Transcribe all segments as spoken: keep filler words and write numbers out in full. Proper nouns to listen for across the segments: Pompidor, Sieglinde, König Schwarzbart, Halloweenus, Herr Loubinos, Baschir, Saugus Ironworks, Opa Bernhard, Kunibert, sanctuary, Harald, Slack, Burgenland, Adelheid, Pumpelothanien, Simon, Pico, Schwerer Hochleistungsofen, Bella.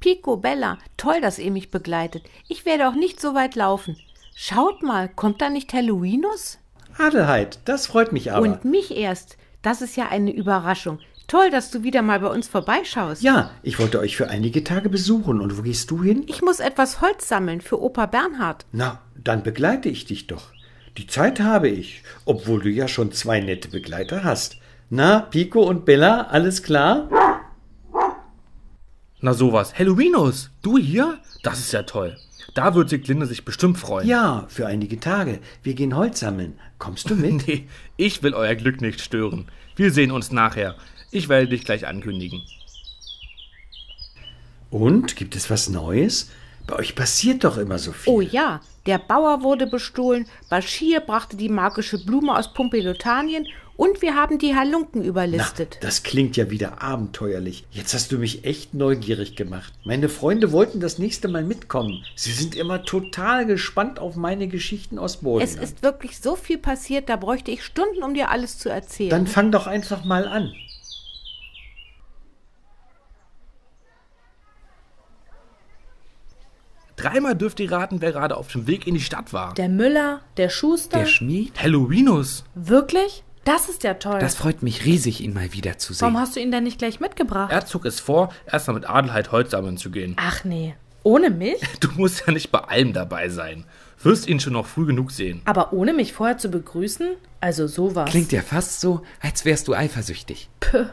Pico, Bella, toll, dass ihr mich begleitet. Ich werde auch nicht so weit laufen. Schaut mal, kommt da nicht Herr Loubinos? Adelheid, das freut mich aber. Und mich erst. Das ist ja eine Überraschung. Toll, dass du wieder mal bei uns vorbeischaust. Ja, ich wollte euch für einige Tage besuchen. Und wo gehst du hin? Ich muss etwas Holz sammeln für Opa Bernhard. Na, dann begleite ich dich doch. Die Zeit habe ich, obwohl du ja schon zwei nette Begleiter hast. Na, Pico und Bella, alles klar? Na sowas. Herr Loubinos, du hier? Das ist ja toll. Da wird Sieglinde sich bestimmt freuen. Ja, für einige Tage. Wir gehen Holz sammeln. Kommst du mit? Nee, ich will euer Glück nicht stören. Wir sehen uns nachher. Ich werde dich gleich ankündigen. Und, gibt es was Neues? Bei euch passiert doch immer so viel. Oh ja, der Bauer wurde bestohlen, Baschir brachte die magische Blume aus Pumpelothanien und wir haben die Halunken überlistet. Na, das klingt ja wieder abenteuerlich. Jetzt hast du mich echt neugierig gemacht. Meine Freunde wollten das nächste Mal mitkommen. Sie sind immer total gespannt auf meine Geschichten aus Burgenland. Es ist wirklich so viel passiert, da bräuchte ich Stunden, um dir alles zu erzählen. Dann fang doch einfach mal an. Dreimal dürft ihr raten, wer gerade auf dem Weg in die Stadt war. Der Müller, der Schuster, der Schmied, Herr Loubinos. Wirklich? Das ist ja toll. Das freut mich riesig, ihn mal wieder zu sehen. Warum hast du ihn denn nicht gleich mitgebracht? Er zog es vor, erstmal mit Adelheid Holz sammeln zu gehen. Ach nee, ohne mich? Du musst ja nicht bei allem dabei sein. Wirst ihn schon noch früh genug sehen. Aber ohne mich vorher zu begrüßen? Also sowas. Klingt ja fast so, als wärst du eifersüchtig. Puh.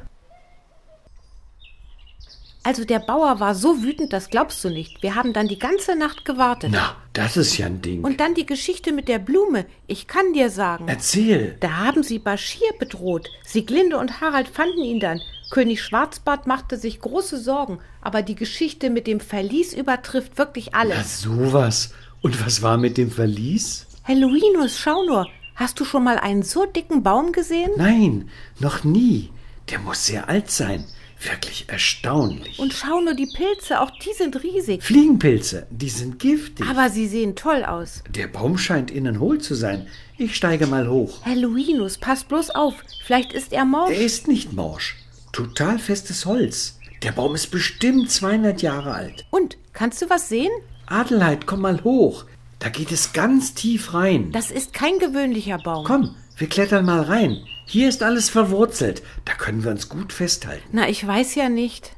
Also der Bauer war so wütend, das glaubst du nicht. Wir haben dann die ganze Nacht gewartet. Na, das ist ja ein Ding. Und dann die Geschichte mit der Blume. Ich kann dir sagen. Erzähl. Da haben sie Baschir bedroht. Sieglinde und Harald fanden ihn dann. König Schwarzbart machte sich große Sorgen. Aber die Geschichte mit dem Verlies übertrifft wirklich alles. Na sowas. Und was war mit dem Verlies? Herr Loubinos, schau nur. Hast du schon mal einen so dicken Baum gesehen? Nein, noch nie. Der muss sehr alt sein. Wirklich erstaunlich. Und schau nur die Pilze, auch die sind riesig. Fliegenpilze, die sind giftig. Aber sie sehen toll aus. Der Baum scheint innen hohl zu sein. Ich steige mal hoch. Herr Loubinos, passt bloß auf. Vielleicht ist er morsch. Er ist nicht morsch. Total festes Holz. Der Baum ist bestimmt zweihundert Jahre alt. Und, kannst du was sehen? Adelheid, komm mal hoch. Da geht es ganz tief rein. Das ist kein gewöhnlicher Baum. Komm, wir klettern mal rein. Hier ist alles verwurzelt. Da können wir uns gut festhalten. Na, ich weiß ja nicht.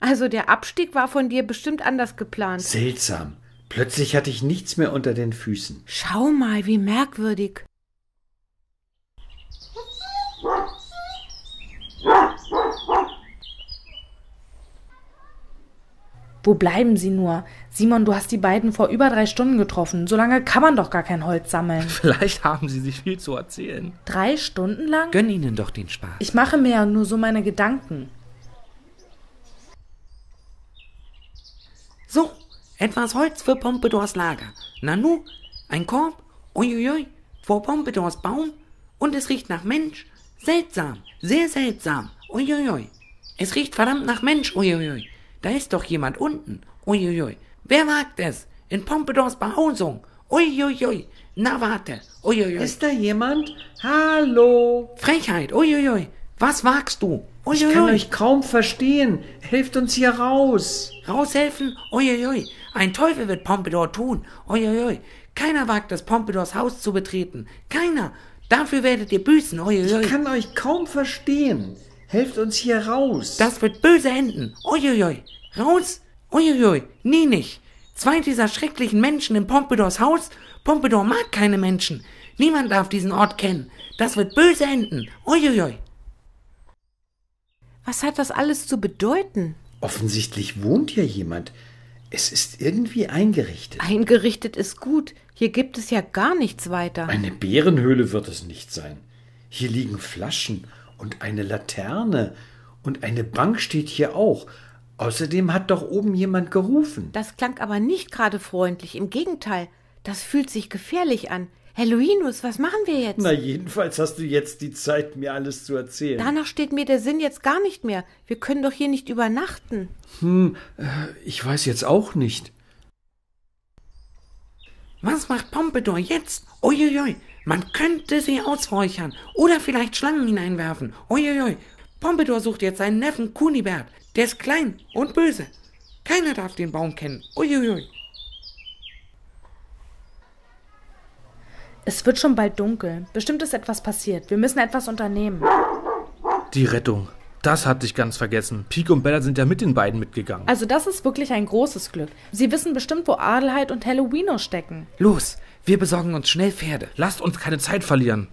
Also der Abstieg war von dir bestimmt anders geplant. Seltsam. Plötzlich hatte ich nichts mehr unter den Füßen. Schau mal, wie merkwürdig. Wo bleiben sie nur? Simon, du hast die beiden vor über drei Stunden getroffen. So lange kann man doch gar kein Holz sammeln. Vielleicht haben sie sich viel zu erzählen. Drei Stunden lang? Gönn ihnen doch den Spaß. Ich mache mir ja nur so meine Gedanken. So, etwas Holz für Pompidors Lager. Nanu, ein Korb, uiuiui, vor Pompidors Baum. Und es riecht nach Mensch. Seltsam, sehr seltsam, uiuiui. Es riecht verdammt nach Mensch, uiuiui. Da ist doch jemand unten. Uiuiui. Wer wagt es? In Pompidors Behausung. Uiuiui. Na warte. Uiuiui. Ist da jemand? Hallo. Frechheit. Uiuiui. Was wagst du? Uiuiui. Ich kann euch kaum verstehen. Helft uns hier raus. Raushelfen? Uiuiui. Ein Teufel wird Pompidor tun. Uiuiui. Keiner wagt es, Pompidors Haus zu betreten. Keiner. Dafür werdet ihr büßen. Uiuiui. Ich kann euch kaum verstehen. Helft uns hier raus. Das wird böse enden. Uiuiui. Raus? Uiuiui. Nie nicht. Zwei dieser schrecklichen Menschen in Pompidors Haus. Pompidor mag keine Menschen. Niemand darf diesen Ort kennen. Das wird böse enden. Uiuiui. Was hat das alles zu bedeuten? Offensichtlich wohnt hier jemand. Es ist irgendwie eingerichtet. Eingerichtet ist gut. Hier gibt es ja gar nichts weiter. Eine Bärenhöhle wird es nicht sein. Hier liegen Flaschen. Und eine Laterne und eine Bank steht hier auch. Außerdem hat doch oben jemand gerufen. Das klang aber nicht gerade freundlich. Im Gegenteil, das fühlt sich gefährlich an. Herr Loubinos, was machen wir jetzt? Na, jedenfalls hast du jetzt die Zeit, mir alles zu erzählen. Danach steht mir der Sinn jetzt gar nicht mehr. Wir können doch hier nicht übernachten. Hm, äh, ich weiß jetzt auch nicht. Was macht Pompidor jetzt? Uiuiui, man könnte sie ausräuchern oder vielleicht Schlangen hineinwerfen. Uiuiui, Pompidor sucht jetzt seinen Neffen Kunibert. Der ist klein und böse. Keiner darf den Baum kennen. Uiuiui. Es wird schon bald dunkel. Bestimmt ist etwas passiert. Wir müssen etwas unternehmen. Die Rettung. Das hatte ich ganz vergessen. Pico und Bella sind ja mit den beiden mitgegangen. Also das ist wirklich ein großes Glück. Sie wissen bestimmt, wo Adelheid und Herr Loubinos stecken. Los, wir besorgen uns schnell Pferde. Lasst uns keine Zeit verlieren.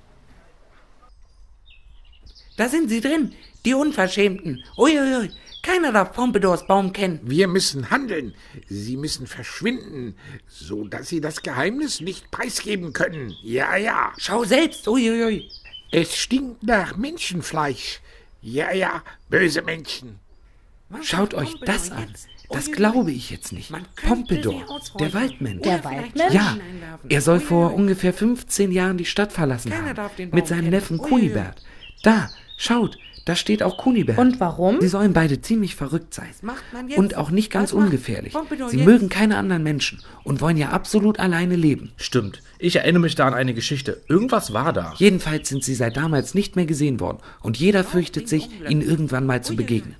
Da sind sie drin, die Unverschämten. Uiuiui, keiner darf Pompidors Baum kennen. Wir müssen handeln. Sie müssen verschwinden, sodass sie das Geheimnis nicht preisgeben können. Ja, ja. Schau selbst, uiuiui. Es stinkt nach Menschenfleisch. Ja, ja, böse Menschen. Man Schaut euch Pompidor das an. Das glaube ich jetzt nicht. Pompidor, der Waldmensch. Der Waldmensch? Ja, er soll vor ungefähr fünfzehn Jahren die Stadt verlassen Keiner haben. Mit seinem Neffen Kunibert. Da, schaut, da steht auch Kunibert. Und warum? Sie sollen beide ziemlich verrückt sein. Und auch nicht ganz ungefährlich. Pompidor Sie jetzt? mögen keine anderen Menschen und wollen ja absolut alleine leben. Stimmt. Ich erinnere mich da an eine Geschichte. Irgendwas war da. Jedenfalls sind sie seit damals nicht mehr gesehen worden. Und jeder fürchtet sich, ihnen irgendwann mal zu begegnen.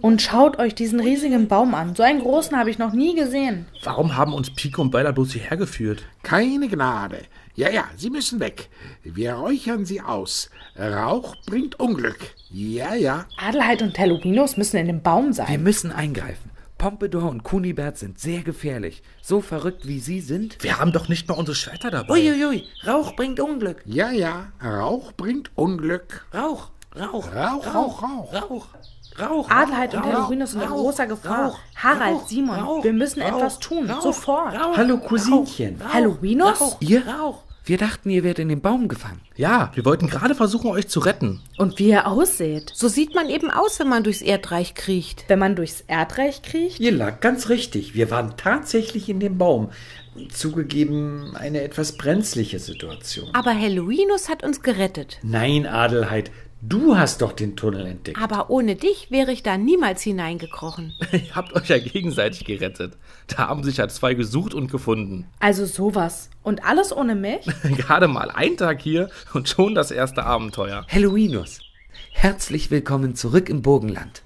Und schaut euch diesen riesigen Baum an. So einen großen habe ich noch nie gesehen. Warum haben uns Pico und Bella bloß hierher geführt? Keine Gnade. Ja, ja, sie müssen weg. Wir räuchern sie aus. Rauch bringt Unglück. Ja, ja. Adelheid und Herr Loubinos müssen in dem Baum sein. Wir müssen eingreifen. Pompidor und Kunibert sind sehr gefährlich. So verrückt, wie sie sind. Wir haben doch nicht mal unsere Schwerter dabei. Uiuiui, Rauch bringt Unglück. Ja, ja, Rauch bringt Unglück. Rauch, Rauch, Rauch, Rauch, Rauch, Rauch, Rauch. Adelheid und Herr Loubinos sind in großer Gefahr. Rauch, Harald, Rauch, Simon, Rauch, wir müssen Rauch, etwas tun, Rauch, sofort. Rauch, Hallo Cousinchen. Herr Loubinos? Ihr? Rauch. Wir dachten, ihr wärt in den Baum gefangen. Ja, wir wollten gerade versuchen, euch zu retten. Und wie ihr ausseht. So sieht man eben aus, wenn man durchs Erdreich kriecht. Wenn man durchs Erdreich kriecht? Ihr lag ganz richtig. Wir waren tatsächlich in dem Baum. Zugegeben, eine etwas brenzliche Situation. Aber Herr Loubinos hat uns gerettet. Nein, Adelheid, du hast doch den Tunnel entdeckt. Aber ohne dich wäre ich da niemals hineingekrochen. Ihr habt euch ja gegenseitig gerettet. Da haben sich ja zwei gesucht und gefunden. Also sowas. Und alles ohne mich? Gerade mal ein Tag hier und schon das erste Abenteuer. Halloweenus, herzlich willkommen zurück im Burgenland.